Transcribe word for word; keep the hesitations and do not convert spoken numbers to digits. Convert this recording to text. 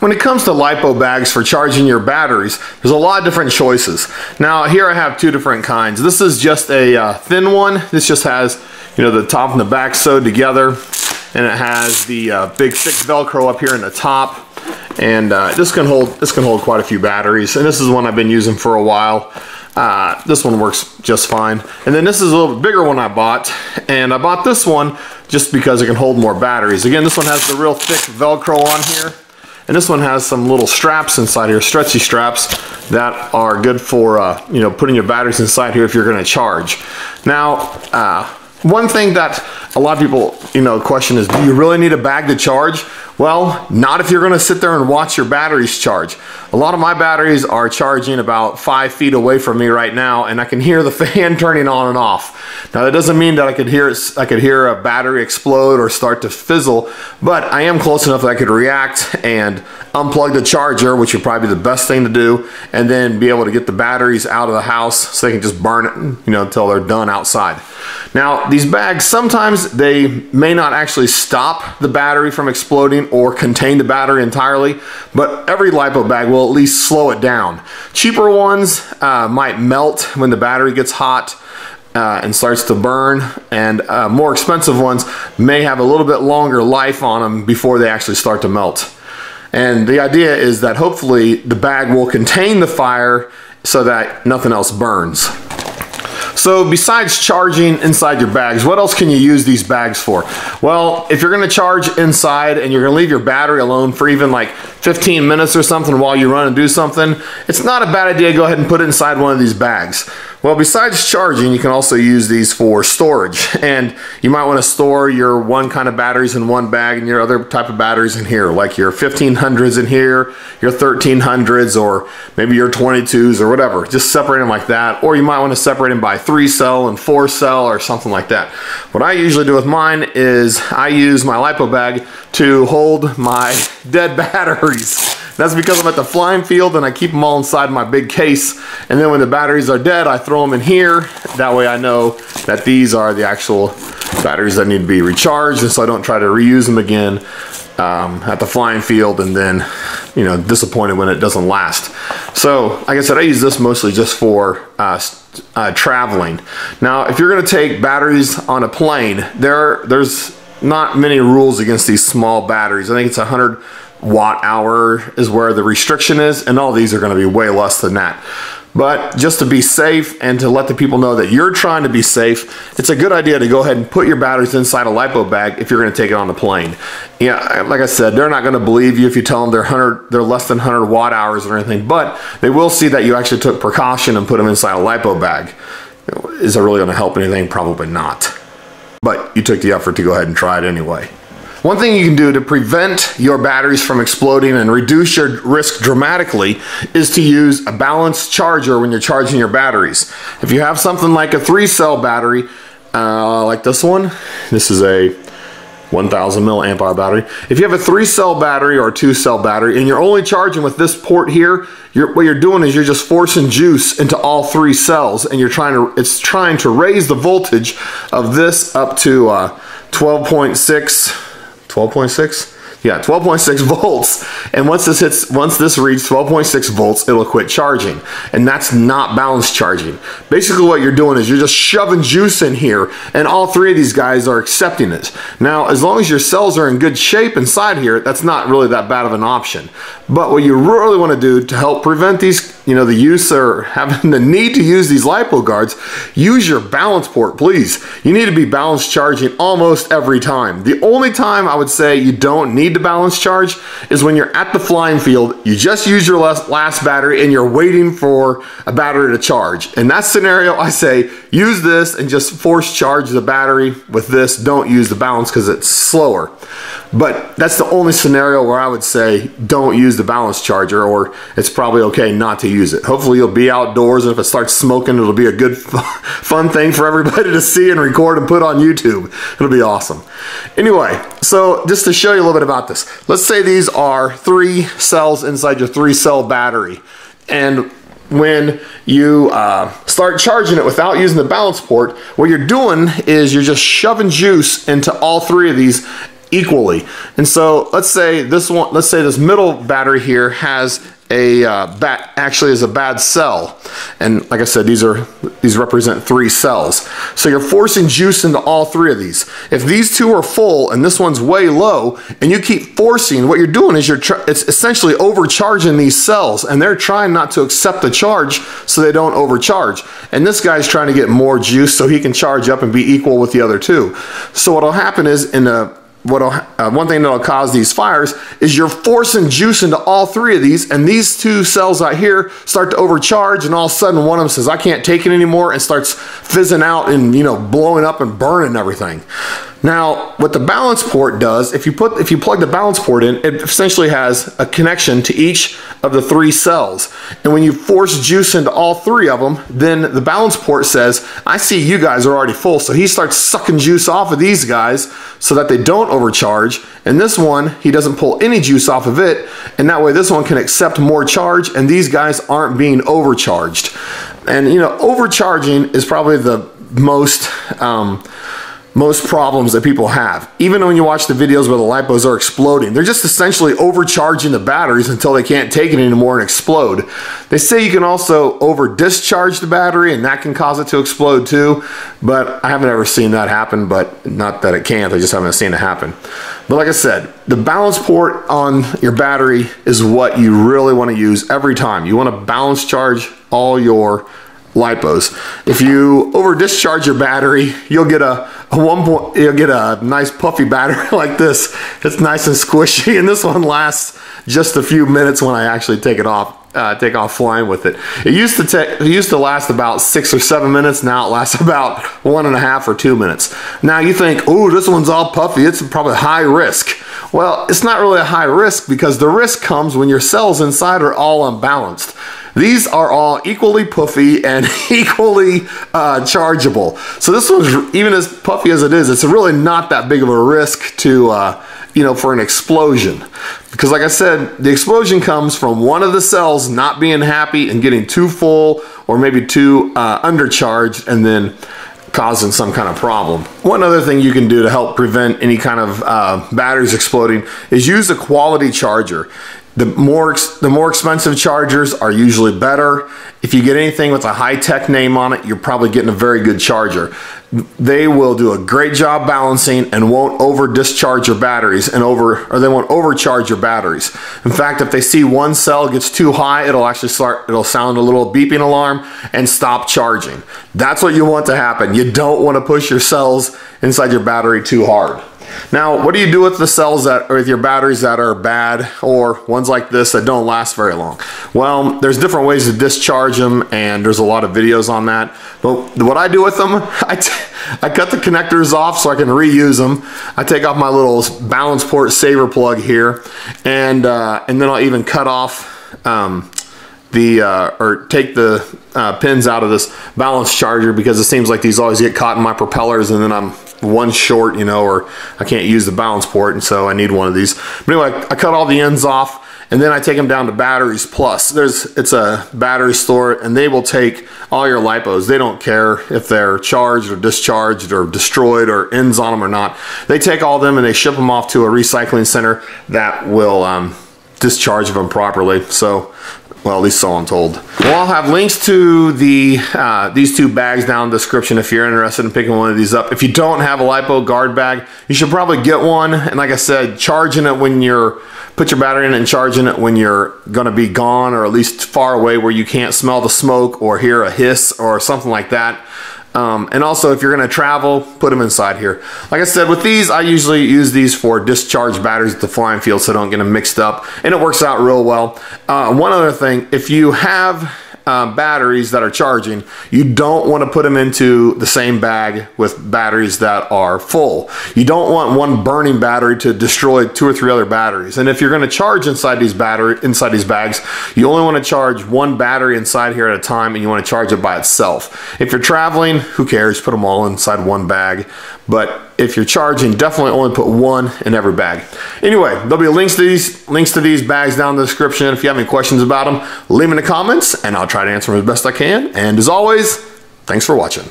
When it comes to LiPo bags for charging your batteries, there's a lot of different choices. Now here I have two different kinds. This is just a uh, thin one. This just has, you know, the top and the back sewed together, and it has the uh, big thick Velcro up here in the top. And uh, this can hold this can hold quite a few batteries. And this is one I've been using for a while. Uh, this one works just fine. And then this is a little bit bigger one I bought, and I bought this one just because it can hold more batteries. Again, this one has the real thick Velcro on here. And this one has some little straps inside here, stretchy straps, that are good for uh, you know, putting your batteries inside here if you're gonna charge. Now, uh, one thing that a lot of people, you know, question is, do you really need a bag to charge? Well, not if you're gonna sit there and watch your batteries charge. A lot of my batteries are charging about five feet away from me right now, and I can hear the fan turning on and off. Now that doesn't mean that I could hear I could hear a battery explode or start to fizzle, but I am close enough that I could react and unplug the charger, which would probably be the best thing to do, and then be able to get the batteries out of the house so they can just burn it, you know, until they're done outside. Now these bags, sometimes they may not actually stop the battery from exploding or contain the battery entirely, but every LiPo bag will at least slow it down. Cheaper ones uh, might melt when the battery gets hot uh, and starts to burn, and uh, more expensive ones may have a little bit longer life on them before they actually start to melt. And the idea is that hopefully the bag will contain the fire so that nothing else burns. So besides charging inside your bags, what else can you use these bags for? Well, if you're gonna charge inside and you're gonna leave your battery alone for even like fifteen minutes or something while you run and do something, it's not a bad idea to go ahead and put it inside one of these bags. Well, besides charging, you can also use these for storage. And you might wanna store your one kind of batteries in one bag and your other type of batteries in here, like your fifteen hundreds in here, your thirteen hundreds, or maybe your twenty-twos or whatever. Just separate them like that. Or you might wanna separate them by three cell and four cell or something like that. What I usually do with mine is I use my LiPo bag to hold my dead batteries. That's because I'm at the flying field and I keep them all inside my big case, and then when the batteries are dead I throw them in here. That way I know that these are the actual batteries that need to be recharged, and so I don't try to reuse them again um, at the flying field and then, you know, disappointed when it doesn't last. So like I said, I use this mostly just for uh, uh, traveling. Now if you're gonna take batteries on a plane, there there's not many rules against these small batteries. I think it's one hundred watt hour is where the restriction is, and all these are going to be way less than that. But just to be safe and to let the people know that you're trying to be safe, it's a good idea to go ahead and put your batteries inside a LiPo bag if you're going to take it on the plane. Yeah, like I said, they're not going to believe you if you tell them they're one hundred, they're less than one hundred watt hours or anything, but they will see that you actually took precaution and put them inside a LiPo bag. Is it really going to help anything? Probably not. But you took the effort to go ahead and try it anyway. One thing you can do to prevent your batteries from exploding and reduce your risk dramatically is to use a balanced charger when you're charging your batteries. If you have something like a three cell battery, uh, like this one, this is a one thousand milliamp hour battery. If you have a three cell battery or a two cell battery and you're only charging with this port here, you're, what you're doing is you're just forcing juice into all three cells, and you're trying to, it's trying to raise the voltage of this up to uh, twelve point six. twelve point six? Yeah, twelve point six volts. And once this hits, once this reads twelve point six volts, it'll quit charging. And that's not balanced charging. Basically what you're doing is you're just shoving juice in here, and all three of these guys are accepting it. Now, as long as your cells are in good shape inside here, that's not really that bad of an option. But what you really want to do to help prevent these, you know, the use or having the need to use these LiPo guards, use your balance port, please. You need to be balanced charging almost every time. The only time I would say you don't need to balance charge is when you're at the flying field, you just use your last battery and you're waiting for a battery to charge. In that scenario, I say use this and just force charge the battery with this. Don't use the balance because it's slower. But that's the only scenario where I would say don't use the balance charger, or it's probably okay not to use it. Hopefully you'll be outdoors, and if it starts smoking, it'll be a good fun thing for everybody to see and record and put on YouTube. It'll be awesome. Anyway, so just to show you a little bit about this, let's say these are three cells inside your three cell battery, and when you uh, start charging it without using the balance port, what you're doing is you're just shoving juice into all three of these equally. And so let's say this one, let's say this middle battery here has a uh, bat actually is a bad cell, and like I said, these are these represent three cells. So you're forcing juice into all three of these. If these two are full and this one's way low, and you keep forcing, what you're doing is you're it's essentially overcharging these cells, and they're trying not to accept the charge so they don't overcharge. And this guy's trying to get more juice so he can charge up and be equal with the other two. So what'll happen is in a What uh, one thing that'll cause these fires is you're forcing juice into all three of these, and these two cells out here start to overcharge, and all of a sudden one of them says, I can't take it anymore, and starts fizzing out and, you know, blowing up and burning everything. Now, what the balance port does, if you put, if you plug the balance port in, it essentially has a connection to each of the three cells. And when you force juice into all three of them, then the balance port says, I see you guys are already full. So he starts sucking juice off of these guys so that they don't overcharge. And this one, he doesn't pull any juice off of it. And that way this one can accept more charge and these guys aren't being overcharged. And, you know, overcharging is probably the most... Um, most problems that people have. Even when you watch the videos where the lipos are exploding, they're just essentially overcharging the batteries until they can't take it anymore and explode. They say you can also over discharge the battery and that can cause it to explode too, but I haven't ever seen that happen, but not that it can't, I just haven't seen it happen. But like I said, the balance port on your battery is what you really want to use every time. You want to balance charge all your lipos. If you over discharge your battery, you'll get a, a one point, you'll get a nice puffy battery like this. It's nice and squishy, and this one lasts just a few minutes when I actually take it off, uh, take off flying with it. It used to take, it used to last about six or seven minutes. Now it lasts about one and a half or two minutes. Now you think, oh, this one's all puffy, it's probably high risk. Well, it's not really a high risk because the risk comes when your cells inside are all unbalanced. These are all equally puffy and equally uh, chargeable. So this one's, even as puffy as it is, it's really not that big of a risk to, uh, you know, for an explosion. Because like I said, the explosion comes from one of the cells not being happy and getting too full or maybe too uh, undercharged and then causing some kind of problem. One other thing you can do to help prevent any kind of uh, batteries exploding is use a quality charger. The more, the more expensive chargers are usually better. If you get anything with a high-tech name on it, you're probably getting a very good charger. They will do a great job balancing and won't over-discharge your batteries and over, or they won't overcharge your batteries. In fact, if they see one cell gets too high, it'll actually start, it'll sound a little beeping alarm and stop charging. That's what you want to happen. You don't want to push your cells inside your battery too hard. Now, what do you do with the cells that, or with your batteries that are bad, or ones like this that don't last very long? Well, there's different ways to discharge them, and there's a lot of videos on that. But what I do with them, I, t I cut the connectors off so I can reuse them. I take off my little balance port saver plug here, and uh, and then I'll even cut off um, the uh, or take the uh, pins out of this balance charger because it seems like these always get caught in my propellers, and then I'm one short, you know, or I can't use the balance port, and so I need one of these. But anyway, I cut all the ends off, and then I take them down to Batteries Plus. There's, it's a battery store, and they will take all your lipos. They don't care if they're charged or discharged or destroyed or ends on them or not. They take all of them and they ship them off to a recycling center that will um, discharge them properly. So, well, at least so I'm told. Well, I'll have links to the uh, these two bags down in the description if you're interested in picking one of these up. If you don't have a lipo guard bag, you should probably get one. And like I said, charging it when you're, put your battery in and charging it when you're gonna be gone or at least far away where you can't smell the smoke or hear a hiss or something like that. Um, and also, if you're going to travel, put them inside here. Like I said, with these, I usually use these for discharge batteries at the flying field so I don't get them mixed up. And it works out real well. Uh, one other thing, if you have uh, batteries that are charging, you don't want to put them into the same bag with batteries that are full. You don't want one burning battery to destroy two or three other batteries. And if you're going to charge inside these, battery, inside these bags, you only want to charge one battery inside here at a time, and you want to charge it by itself. If you're traveling, who cares? Put them all inside one bag. But if you're charging, definitely only put one in every bag. Anyway, there'll be links to these links to these bags down in the description. If you have any questions about them, leave them in the comments, and I'll try to answer them as best I can. And as always, thanks for watching.